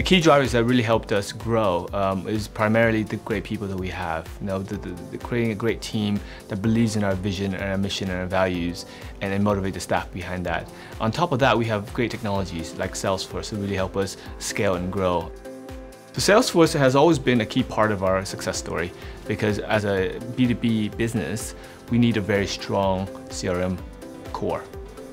the key drivers that really helped us grow is primarily the great people that we have. You know, creating a great team that believes in our vision and our mission and our values, and then motivate the staff behind that. On top of that, we have great technologies like Salesforce that really help us scale and grow. So Salesforce has always been a key part of our success story, because as a B2B business, we need a very strong CRM core.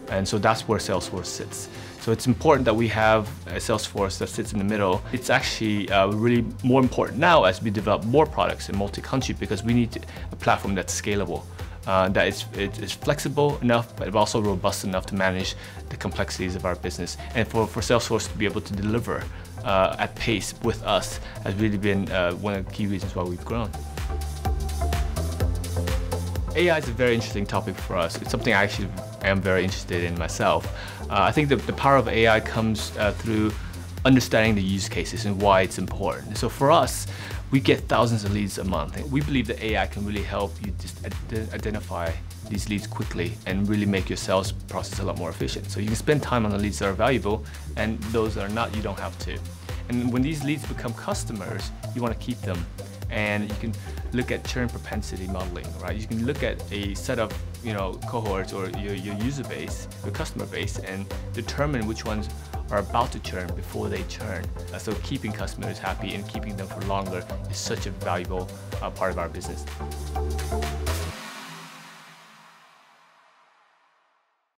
And so that's where Salesforce sits. So it's important that we have a Salesforce that sits in the middle. It's actually really more important now as we develop more products in multi-country, because we need a platform that's scalable, that is flexible enough, but also robust enough to manage the complexities of our business. And for Salesforce to be able to deliver at pace with us has really been one of the key reasons why we've grown. AI is a very interesting topic for us. It's something I actually am very interested in myself. I think the power of AI comes through understanding the use cases and why it's important. So for us, we get thousands of leads a month. We believe that AI can really help you just identify these leads quickly and really make your sales process a lot more efficient. So you can spend time on the leads that are valuable, and those that are not, you don't have to. And when these leads become customers, you want to keep them. And you can look at churn propensity modeling, right? You can look at a set of, you know, cohorts or your user base, your customer base, and determine which ones are about to churn before they churn. So keeping customers happy and keeping them for longer is such a valuable part of our business.